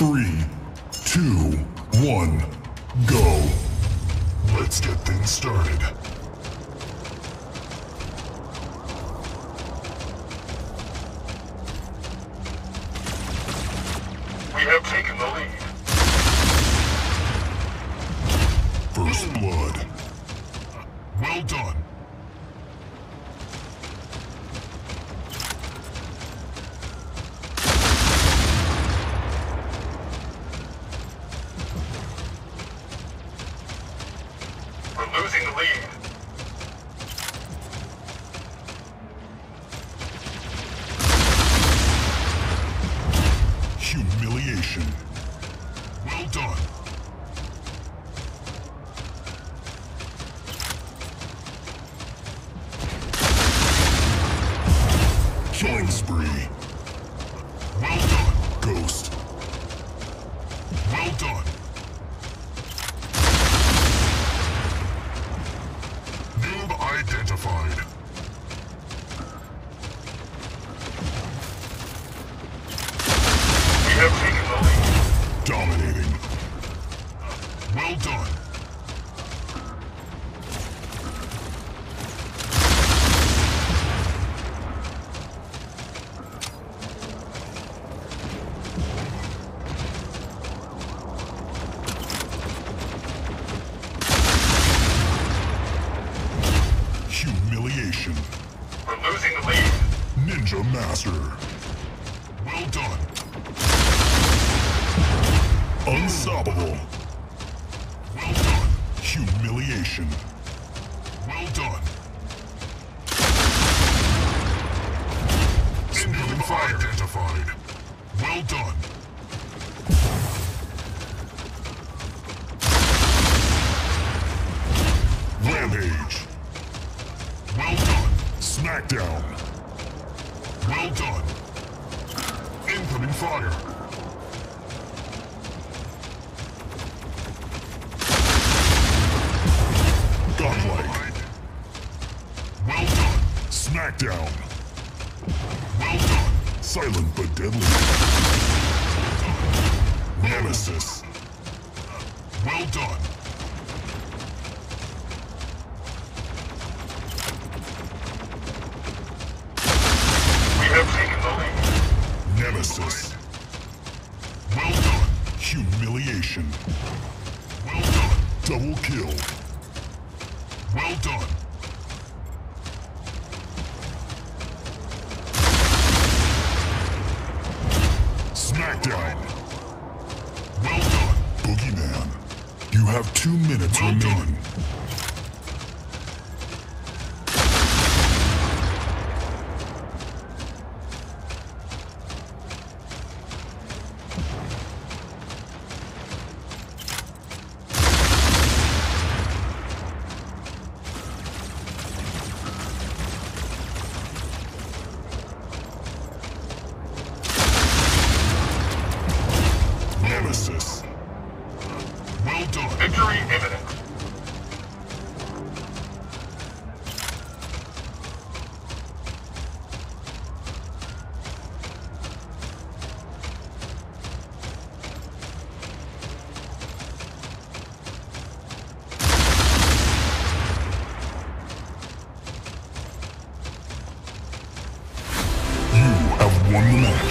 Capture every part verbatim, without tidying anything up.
Three, two, one, go. Let's get things started. We have taken the lead. First blood. Well done. We're losing the lead. Humiliation. Well done. Killing spree. Well done, Ghost. Well done. Noob identified. We have taken the lead. Dominating. Well done. Humiliation. We're losing the lead. Ninja Master. Well done. Unstoppable. Well done. Humiliation. Well done. Ninja fire identified. Well done. Rampage. Well done. Smackdown. Well done. Incoming fire. Godlike. Well done. Smackdown. Well done. Silent but deadly. Nemesis. Well done. Nemesis. Well done. Humiliation. Well done. Double kill. Well done. Smackdown. Well done. Boogeyman. You have two minutes well remaining. Done. Nemesis. Well done. Victory imminent. You have won the match.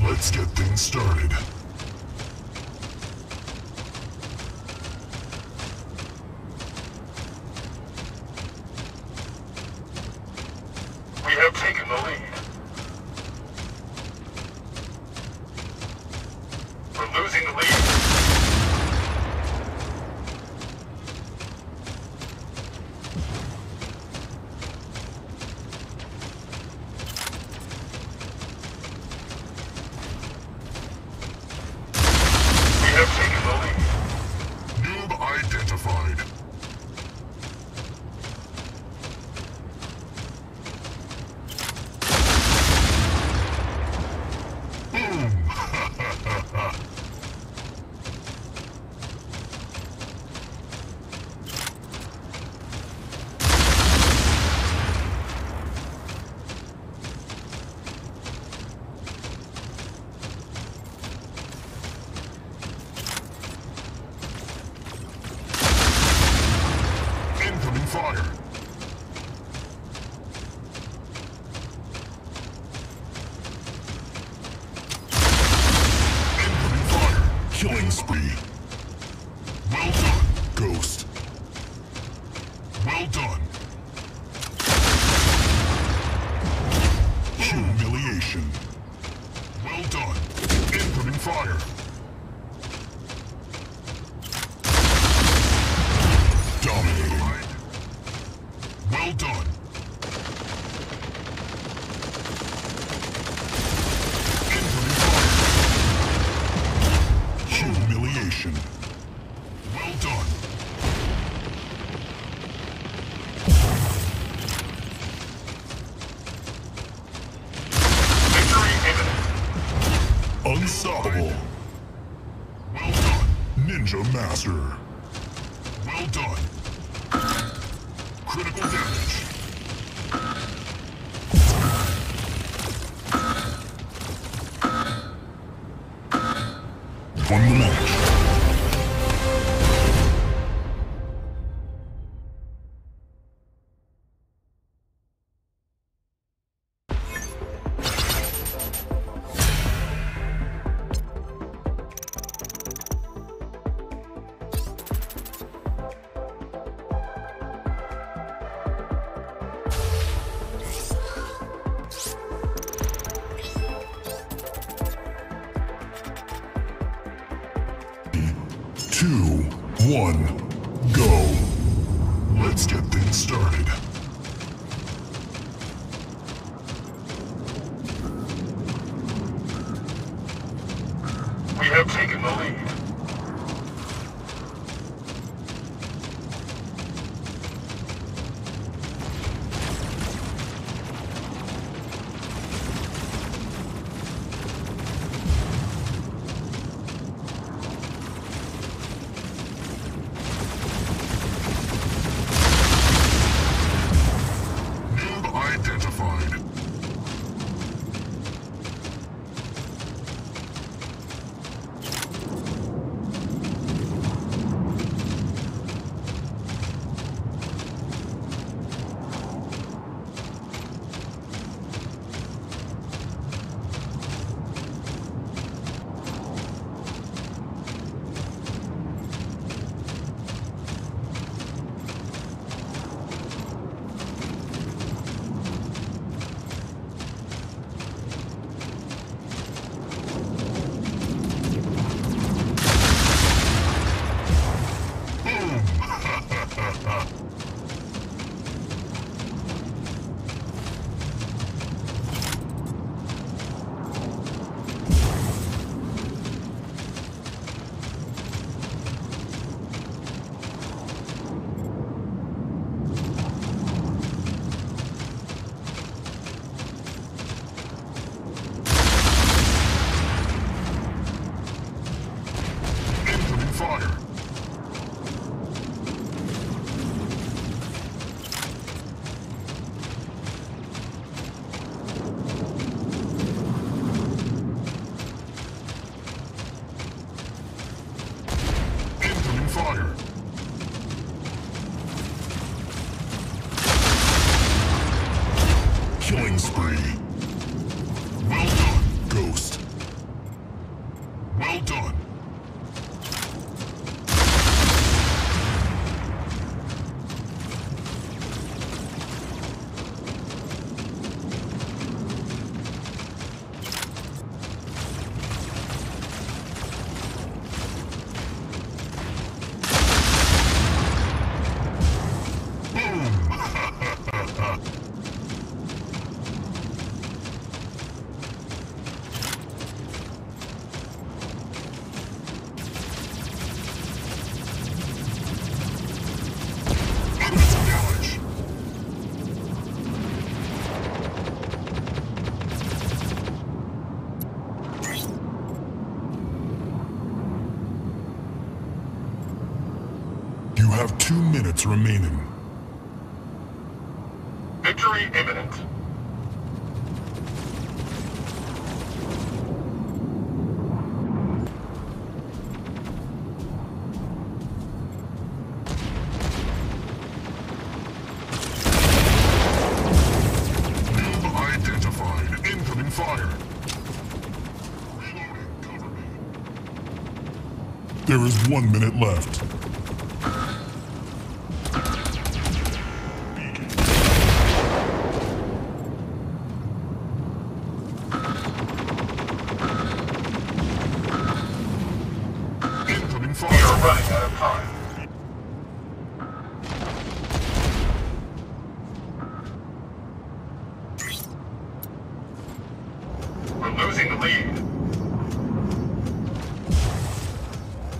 Let's get things started. We have taken the lead. We're losing the lead. We have taken the lead. Noob identified. killing spree. Well done, Ghost. Well done. Humiliation. Well done. Incoming fire. Dominating. Well done. Well done. Victory imminent. Unstoppable. Well done. Ninja Master. Well done. Critical damage. Won the match. Two, one, go. Let's get things started. We have taken the spree. Well done, Ghost. Well done. You have two minutes remaining. Victory imminent. Noob identified. Incoming fire. Reloading, cover me. There is one minute left.